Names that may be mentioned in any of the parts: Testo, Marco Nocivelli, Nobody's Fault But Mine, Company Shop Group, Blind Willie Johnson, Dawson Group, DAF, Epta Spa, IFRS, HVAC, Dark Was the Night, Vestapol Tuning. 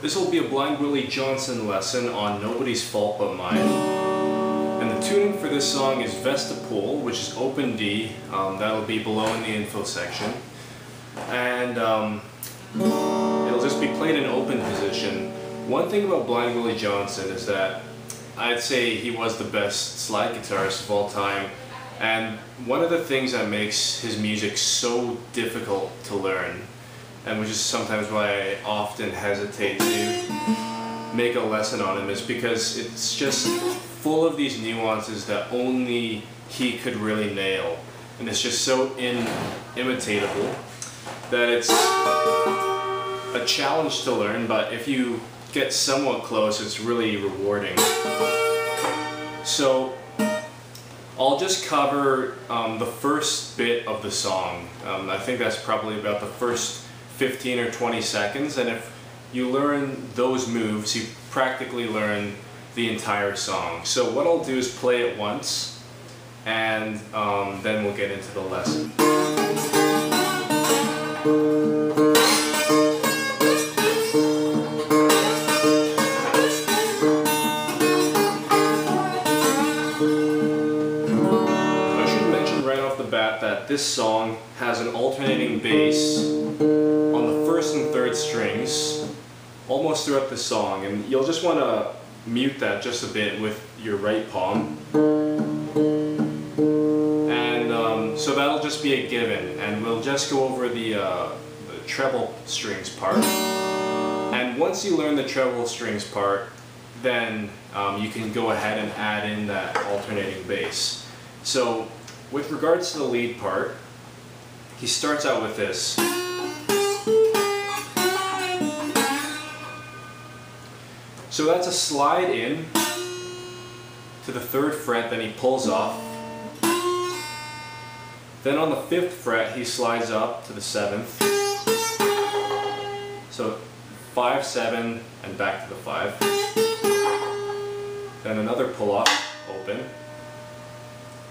This will be a Blind Willie Johnson lesson on Nobody's Fault But Mine. And the tuning for this song is Vestapol, which is open D. That'll be below in the info section. And it'll just be played in open position. One thing about Blind Willie Johnson is that I'd say he was the best slide guitarist of all time. And one of the things that makes his music so difficult to learn, and which is sometimes why I often hesitate to make a lesson on him, is because it's just full of these nuances that only he could really nail. And it's just so imitatable that it's a challenge to learn, but if you get somewhat close, it's really rewarding. So I'll just cover the first bit of the song. I think that's probably about the first 15 or 20 seconds, and if you learn those moves, you practically learn the entire song. So what I'll do is play it once, and then we'll get into the lesson. This song has an alternating bass on the first and third strings almost throughout the song, and you'll just want to mute that just a bit with your right palm, and so that'll just be a given, and we'll just go over the treble strings part. And once you learn the treble strings part, then you can go ahead and add in that alternating bass. So with regards to the lead part, he starts out with this. So that's a slide in to the third fret, then he pulls off. Then on the fifth fret, he slides up to the seventh. So 5, 7, and back to the five. Then another pull off, open.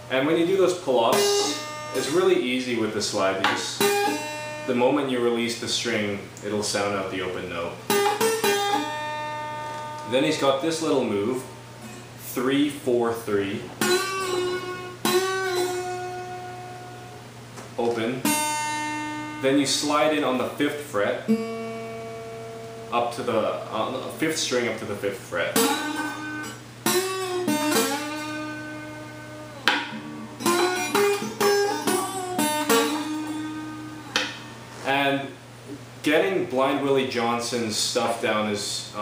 And when you do those pull-offs, it's really easy with the slide because the moment you release the string, it'll sound out the open note. Then he's got this little move, 3, 4, 3. Open. Then you slide in on the 5th fret, up to the 5th string up to the 5th fret. And getting Blind Willie Johnson's stuff down is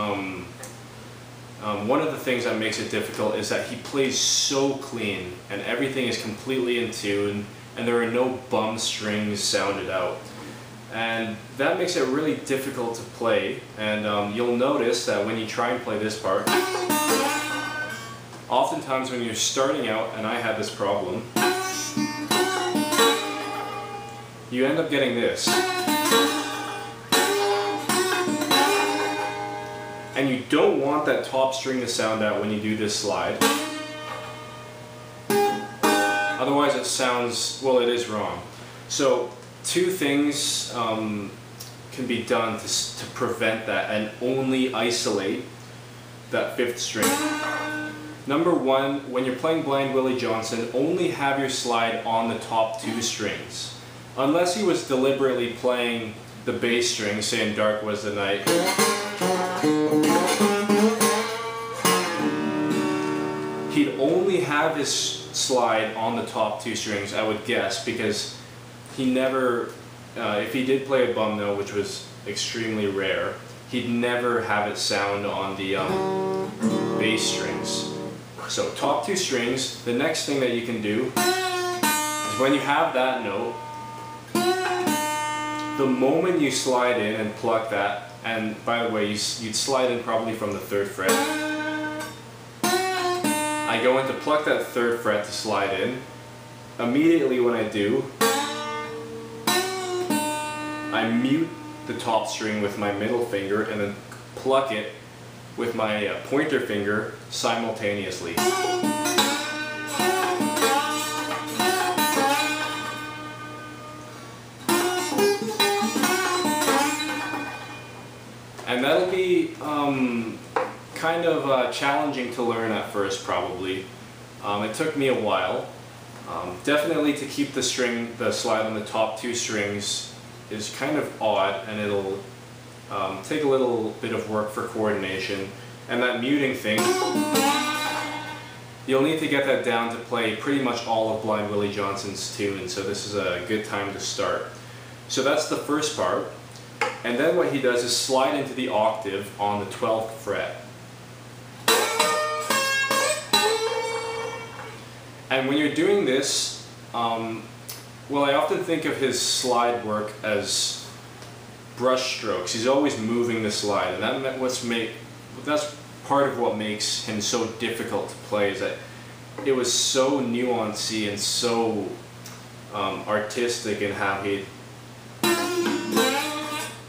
one of the things that makes it difficult is that he plays so clean and everything is completely in tune and there are no bum strings sounded out. And that makes it really difficult to play, and you'll notice that when you try and play this part, oftentimes when you're starting out, and I had this problem, you end up getting this. And you don't want that top string to sound out when you do this slide. Otherwise it sounds, well, it is wrong. So two things can be done to prevent that and only isolate that 5th string. Number 1, when you're playing Blind Willie Johnson, only have your slide on the top 2 strings. Unless he was deliberately playing the bass string, say in Dark Was the Night. He'd only have his slide on the top 2 strings, I would guess, because he never, if he did play a bum note, which was extremely rare, he'd never have it sound on the bass strings. So top 2 strings, the next thing that you can do is when you have that note, the moment you slide in and pluck that, and by the way, you'd slide in probably from the 3rd fret. I go in to pluck that 3rd fret to slide in. Immediately when I do, I mute the top string with my middle finger and then pluck it with my pointer finger simultaneously. And that'll be kind of challenging to learn at first, probably. It took me a while. Definitely to keep the string, the slide on the top two strings is kind of odd, and it'll take a little bit of work for coordination. And that muting thing, you'll need to get that down to play pretty much all of Blind Willie Johnson's tune, so this is a good time to start. So that's the first part, and then what he does is slide into the octave on the 12th fret. And when you're doing this, well, I often think of his slide work as brush strokes. He's always moving the slide, and that's part of what makes him so difficult to play, is that it was so nuancy and so artistic in how he'd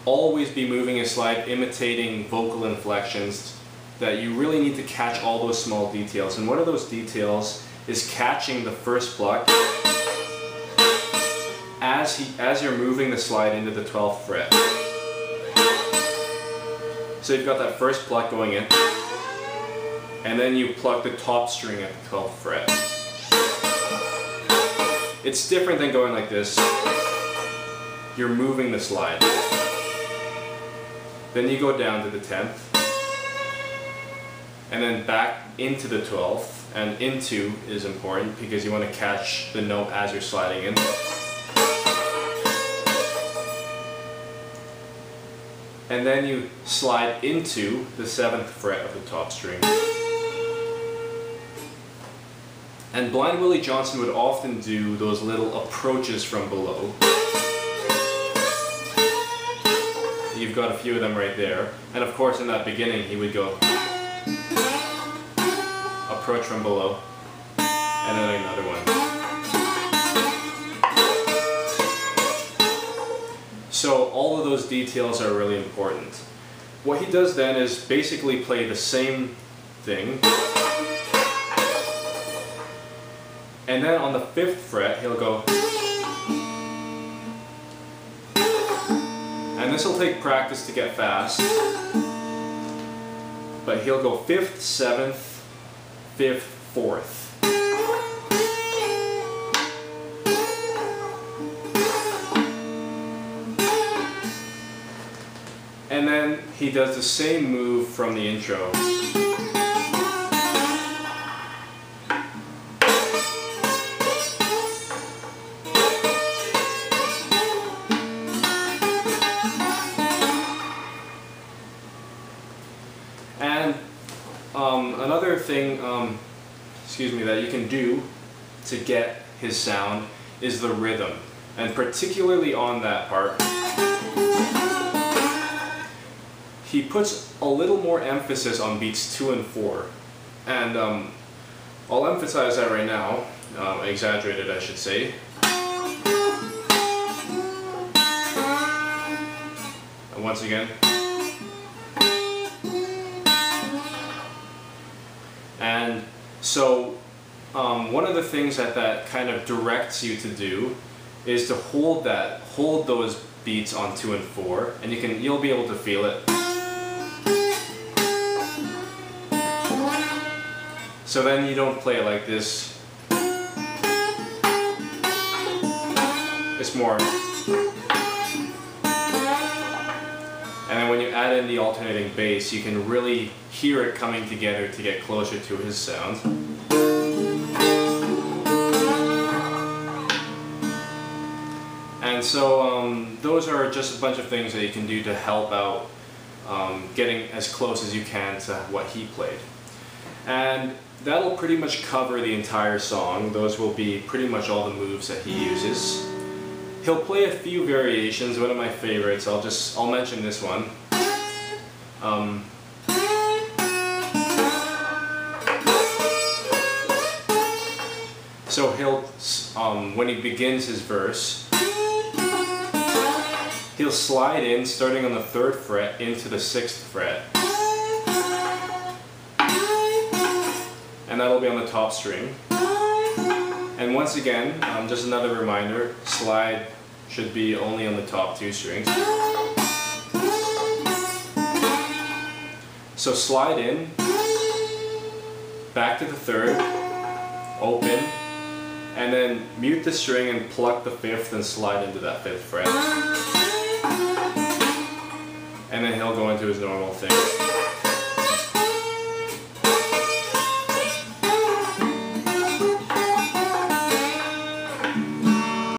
always be moving his slide, imitating vocal inflections, that you really need to catch all those small details. And one of those details is catching the first block as you're moving the slide into the 12th fret. So you've got that first pluck going in, and then you pluck the top string at the 12th fret. It's different than going like this. You're moving the slide. Then you go down to the 10th, and then back into the 12th, and into is important because you want to catch the note as you're sliding in. And then you slide into the 7th fret of the top string. And Blind Willie Johnson would often do those little approaches from below. You've got a few of them right there. And of course in that beginning he would go approach from below, and then another one. So all of those details are really important. What he does then is basically play the same thing, and then on the 5th fret he'll go, and this will take practice to get fast, but he'll go 5th, 7th, 5th, 4th. And then he does the same move from the intro. Another thing, that you can do to get his sound is the rhythm, and particularly on that part, he puts a little more emphasis on beats 2 and 4, and I'll emphasize that right now, exaggerated I should say. And once again. And so one of the things that kind of directs you to do is to hold those beats on 2 and 4, and you'll be able to feel it. So then you don't play it like this. It's more. And then when you add in the alternating bass, you can really hear it coming together to get closer to his sound. And so those are just a bunch of things that you can do to help out getting as close as you can to what he played. And that'll pretty much cover the entire song. Those will be pretty much all the moves that he uses. He'll play a few variations, one of my favorites, I'll mention this one. So he'll, when he begins his verse, he'll slide in, starting on the 3rd fret, into the 6th fret. And that'll be on the top string. And once again, just another reminder, slide should be only on the top two strings. So slide in, back to the third, open, and then mute the string and pluck the fifth and slide into that fifth fret. And then he'll go into his normal thing.